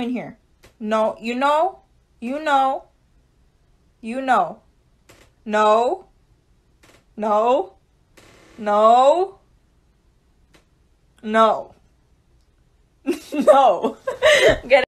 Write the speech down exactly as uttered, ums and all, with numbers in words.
in here. No, you know, you know, you know. No, no, no, no, no. Get it?